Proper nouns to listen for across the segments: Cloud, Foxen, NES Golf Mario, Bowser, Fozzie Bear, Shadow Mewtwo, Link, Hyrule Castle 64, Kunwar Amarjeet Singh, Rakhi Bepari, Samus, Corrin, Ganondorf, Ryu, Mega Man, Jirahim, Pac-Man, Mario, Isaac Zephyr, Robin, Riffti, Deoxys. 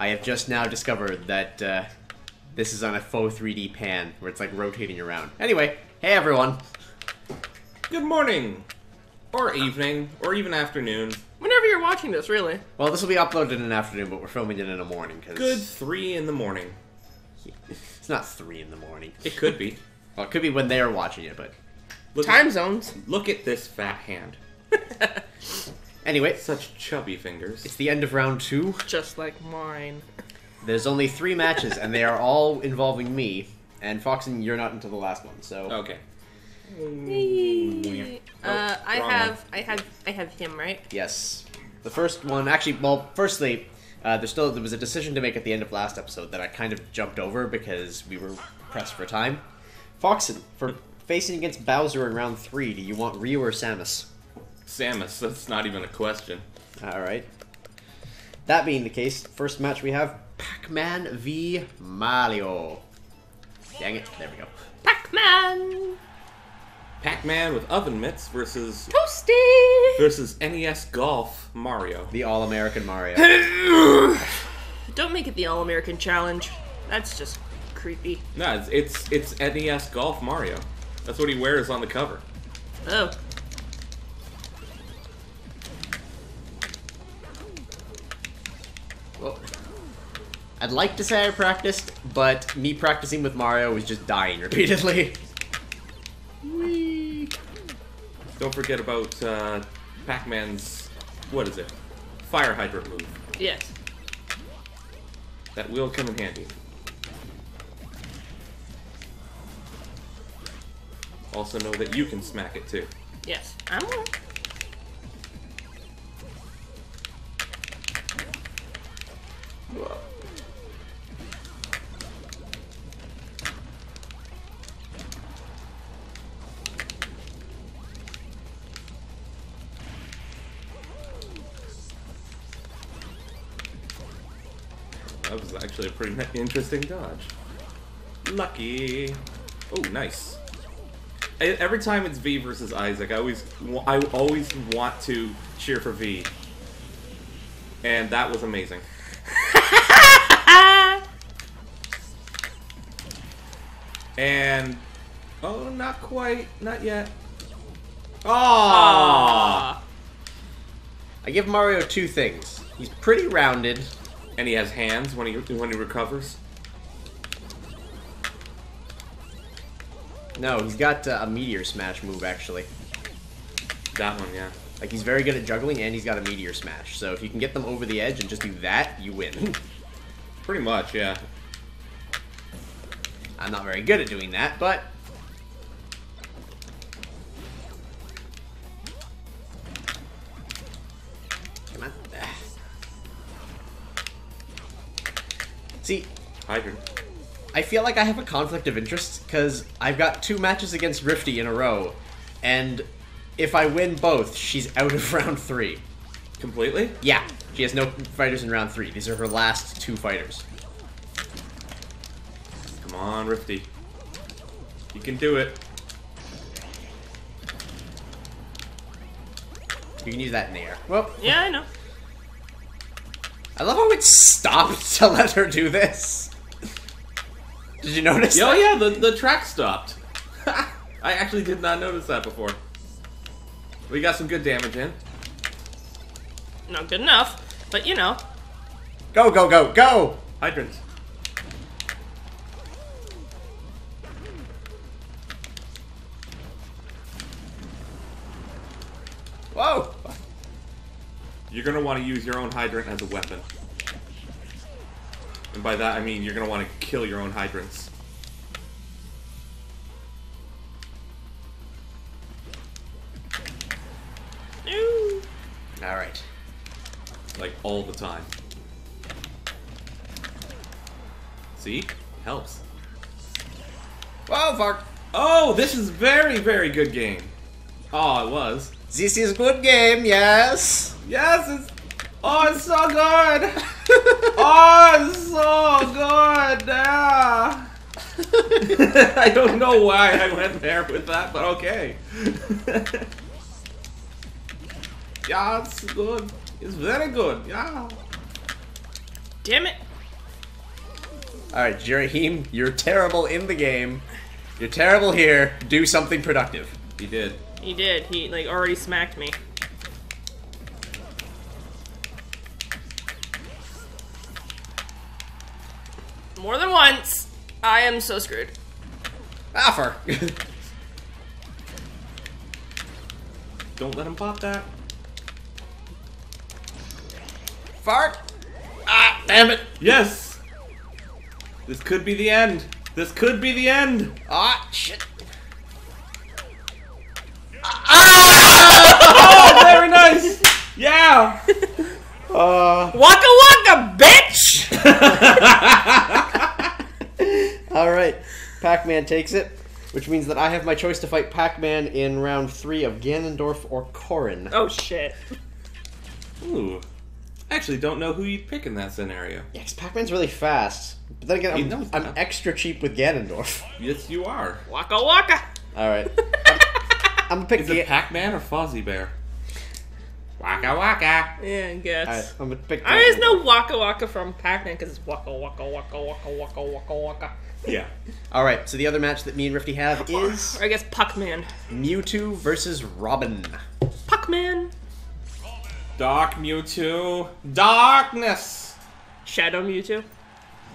I have just now discovered that this is on a faux 3D pan, where it's like rotating around. Anyway, hey everyone! Good morning! Or evening, or even afternoon. Whenever you're watching this, really. Well, this will be uploaded in the afternoon, but we're filming it in the morning. Cause... Good 3 in the morning. It's not 3 in the morning. It could be. Well, it could be when they're watching it, but... Time zones. Look at this fat hand. Anyway. Such chubby fingers. It's the end of round 2. Just like mine. There's only 3 matches, and they are all involving me. And Foxen, you're not into the last one, so... Okay. I have him, right? Yes. The first one, actually, well, firstly, there was a decision to make at the end of last episode that I kind of jumped over because we were pressed for time. Foxen, for facing against Bowser in round 3, do you want Ryu or Samus? Samus, that's not even a question. Alright. That being the case, first match we have Pac-Man v. Mario. Dang it, there we go. Pac-Man! Pac-Man with oven mitts versus... Toasty! Versus NES Golf Mario. The All-American Mario. Don't make it the All-American Challenge. That's just creepy. No, it's NES Golf Mario. That's what he wears on the cover. Oh. Well, I'd like to say I practiced, but me practicing with Mario was just dying repeatedly. Whee. Don't forget about Pac-Man's, what is it? Fire hydrant move. Yes. That will come in handy. Also know that you can smack it too. Yes. I'm gonna... Whoa. That was actually a pretty interesting dodge. Lucky. Oh, nice. Every time it's V versus Isaac, I always want to cheer for V. And that was amazing. And oh, not quite, not yet. Oh! I give Mario 2 things. He's pretty rounded. And he has hands when he recovers. No, he's got a meteor smash move, actually. That one, yeah. Like, he's very good at juggling, and he's got a meteor smash. So if you can get them over the edge and just do that, you win. Pretty much, yeah. I'm not very good at doing that, but... Come on. See, Hydra. I feel like I have a conflict of interest because I've got 2 matches against Riffti in a row, and if I win both, she's out of round 3. Completely? Yeah, she has no fighters in round 3. These are her last 2 fighters. Come on, Riffti. You can do it. You can use that in the air. Well, yeah, I know. I love how it stopped to let her do this. Did you notice that? Oh yeah, the track stopped. I actually did not notice that before. We got some good damage in. Not good enough, but you know. Go, go, go, go! Hydrants. Whoa! You're gonna want to use your own hydrant as a weapon. And by that I mean you're gonna want to kill your own hydrants. Ew. All right. Like all the time. See? Helps. Wow, fuck! Oh, this is very, very good game. Oh, it was. This is good game, yes. Yes, it's... Oh, it's so good! Oh, it's so good! Yeah. I don't know why I went there with that, but okay. Yeah, it's good. It's very good, yeah. Damn it! Alright, Jirahim, you're terrible in the game. You're terrible here. Do something productive. He did. He did. He, like, already smacked me. More than once. I am so screwed. Offer. Don't let him pop that. Fart. Ah, damn it. Yes. This could be the end. This could be the end. Ah, shit. Ah! Oh, very nice. Yeah. Waka waka, bitch. Alright, Pac-Man takes it, which means that I have my choice to fight Pac-Man in round 3 of Ganondorf or Corrin. Oh, shit. Ooh. I actually don't know who you'd pick in that scenario. Yeah, because Pac-Man's really fast. But then again, I'm extra cheap with Ganondorf. Yes, you are. Waka waka! Alright. I'm picking. Is it Pac-Man or Fozzie Bear? Waka waka! Yeah, I guess. Right, I'm gonna pick. I always know Waka waka from Pac-Man because it's waka waka waka waka waka waka waka. Yeah. Alright, so the other match that me and Riffti have is... I guess Pac-Man. Mewtwo versus Robin. Pac-Man! Dark Mewtwo. Darkness! Shadow Mewtwo.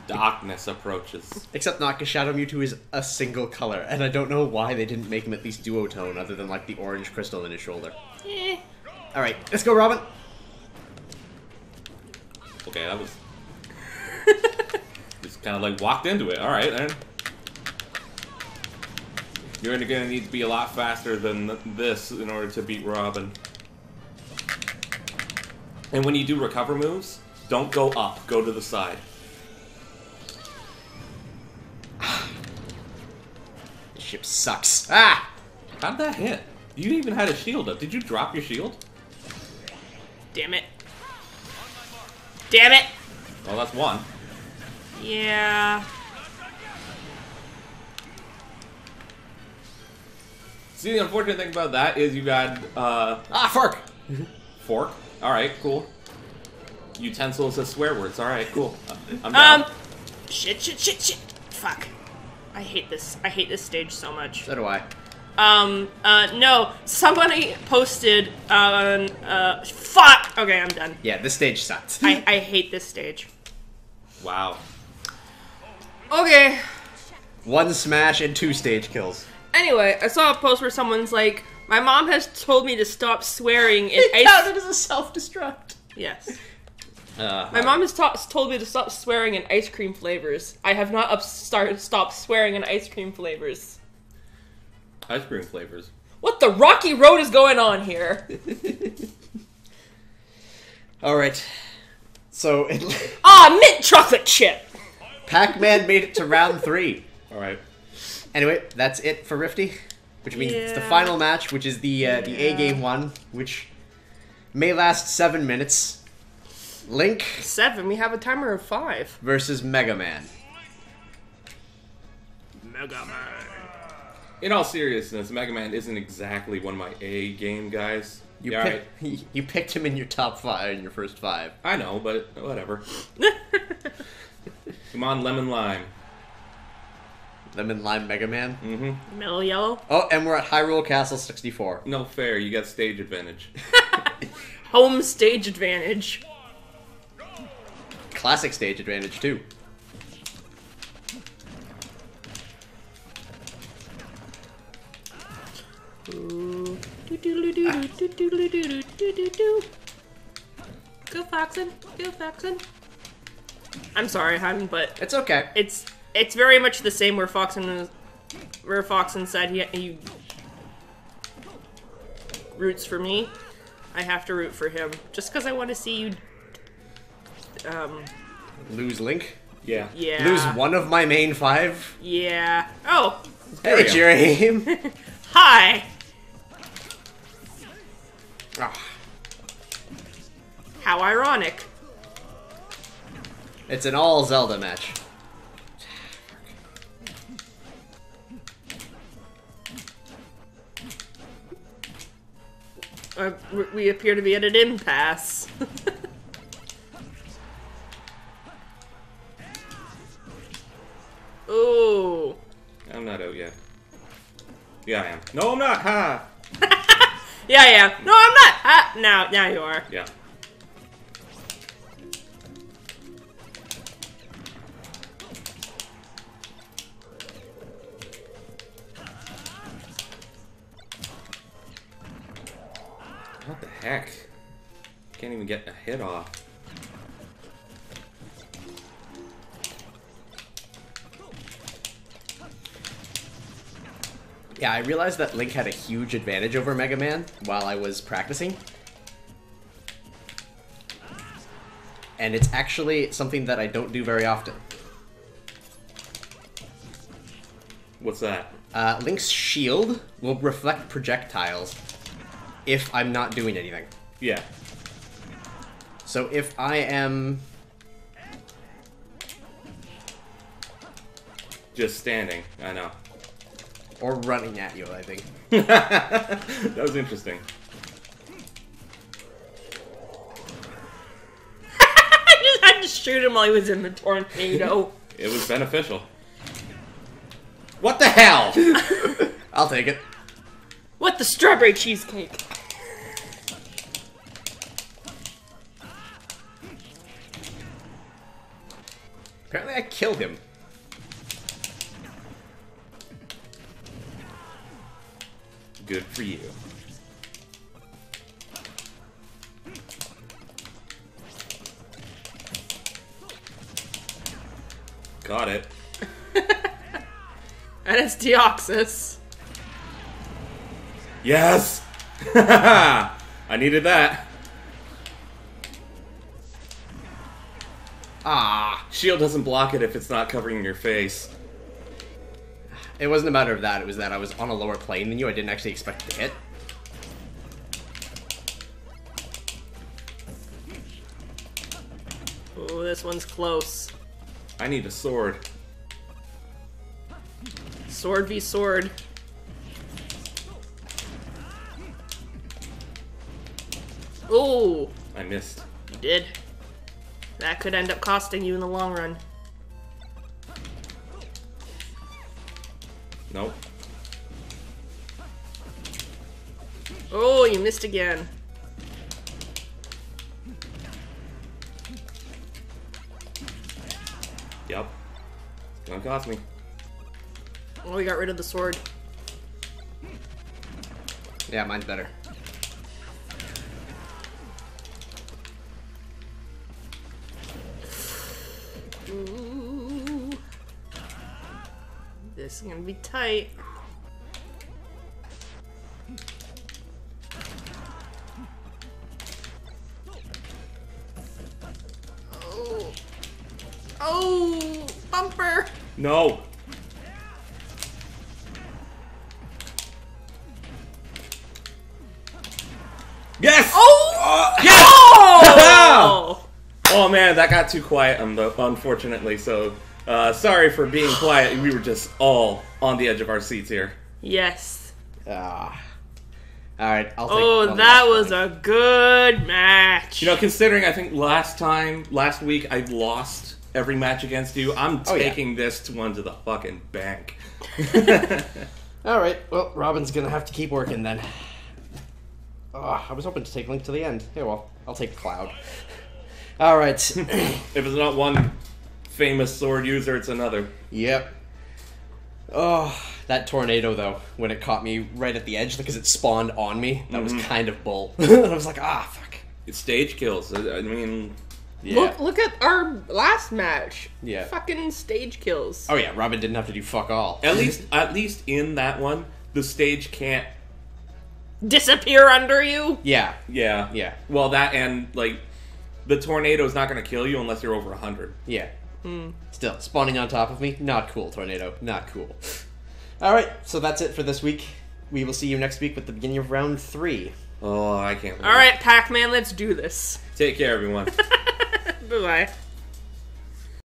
Darkness approaches. Except not, because Shadow Mewtwo is a single color, and I don't know why they didn't make him at least duotone, other than, like, the orange crystal in his shoulder. Eh. Alright, let's go, Robin! Okay, that was... Just kind of like walked into it. All right, then. You're gonna need to be a lot faster than this in order to beat Robin. And when you do recover moves, don't go up. Go to the side. This ship sucks. Ah! How'd that hit? You even had a shield up. Did you drop your shield? Damn it. Damn it! Well, that's one. Yeah. See, the unfortunate thing about that is you got, fork! Fork? Alright, cool. Utensil is a swear word, alright, cool. I'm down. Shit. Fuck. I hate this. I hate this stage so much. So do I. No. Somebody posted on, fuck! Okay, I'm done. Yeah, this stage sucks. I hate this stage. Wow. Okay. One smash and 2 stage kills. Anyway, I saw a post where someone's like, my mom has told me to stop swearing. It counted as a self-destruct. Yes. My mom has told me to stop swearing in ice cream flavors. I have not stopped swearing in ice cream flavors. Ice cream flavors? What the rocky road is going on here? Alright. So it... mint chocolate chip! Pac-Man made it to round 3. Alright. Anyway, that's it for Riffti, which means it's the final match, which is the A-game one, which may last 7 minutes. Link... 7? We have a timer of 5. ...versus Mega Man. Mega Man. In all seriousness, Mega Man isn't exactly one of my A-game guys. You picked him in your top 5, in your first 5. I know, but whatever. Come on, Lemon Lime. Lemon Lime Mega Man? Mm-hmm. Middle yellow. Oh, and we're at Hyrule Castle 64. No fair, you got stage advantage. Home stage advantage. Classic stage advantage, too. Ooh. Go Foxen, go Foxen. I'm sorry, hun, but it's okay. It's very much the same where Foxen said he roots for me. I have to root for him just because I want to see you lose Link. Yeah. Yeah. Lose one of my main 5. Yeah. Oh. Hey, Jirahim. Hi. Ah. How ironic. It's an all Zelda match. We appear to be at an impasse. Yeah, I am. No, I'm not. Ha! Yeah, I am. No, I'm not. Ha! Now you are. Yeah. What the heck? Can't even get a hit off. Yeah, I realized that Link had a huge advantage over Mega Man while I was practicing. And it's actually something that I don't do very often. What's that? Link's shield will reflect projectiles if I'm not doing anything. Yeah. So if I am... just standing, I know. Or running at you, I think. That was interesting. I just had to shoot him while he was in the tornado. It was beneficial. What the hell? I'll take it. What the strawberry cheesecake? Apparently I killed him. Good for you. Got it. And it's Deoxys. Yes! I needed that. Ah, shield doesn't block it if it's not covering your face. It wasn't a matter of that, it was that I was on a lower plane than you, I didn't actually expect to hit. Oh, this one's close. I need a sword. Sword v sword. Oh! I missed. You did. That could end up costing you in the long run. Nope. Oh, you missed again. Yep. It's gonna cost me. Oh, we got rid of the sword. Yeah, mine's better. This is gonna be tight. Oh. Oh, bumper. No. Yes. Oh. Yes. Oh! Oh man, that got too quiet, unfortunately. So. Sorry for being quiet. We were just all on the edge of our seats here. Yes. All right. I'll take one that was time. A good match. You know, considering I think last week, I lost every match against you. I'm taking this one to the fucking bank. All right. Well, Robin's gonna have to keep working then. I was hoping to take Link to the end. Hey, well, I'll take Cloud. All right. If it's not one famous sword user, it's another. Yep. Oh, that tornado though, when it caught me right at the edge because it spawned on me, that was kind of bull. I was like, ah, fuck. It's stage kills. I mean, yeah. Look at our last match. Yeah. Fucking stage kills. Oh yeah, Robin didn't have to do fuck all. At least in that one, the stage can't disappear under you. Yeah. Yeah. Yeah. Well, that and like, the tornado is not going to kill you unless you're over 100. Yeah. Still, spawning on top of me, not cool, Tornado. Not cool. Alright, so that's it for this week. We will see you next week with the beginning of round 3. Oh, I can't wait. Alright, Pac-Man, let's do this. Take care, everyone. Bye-bye.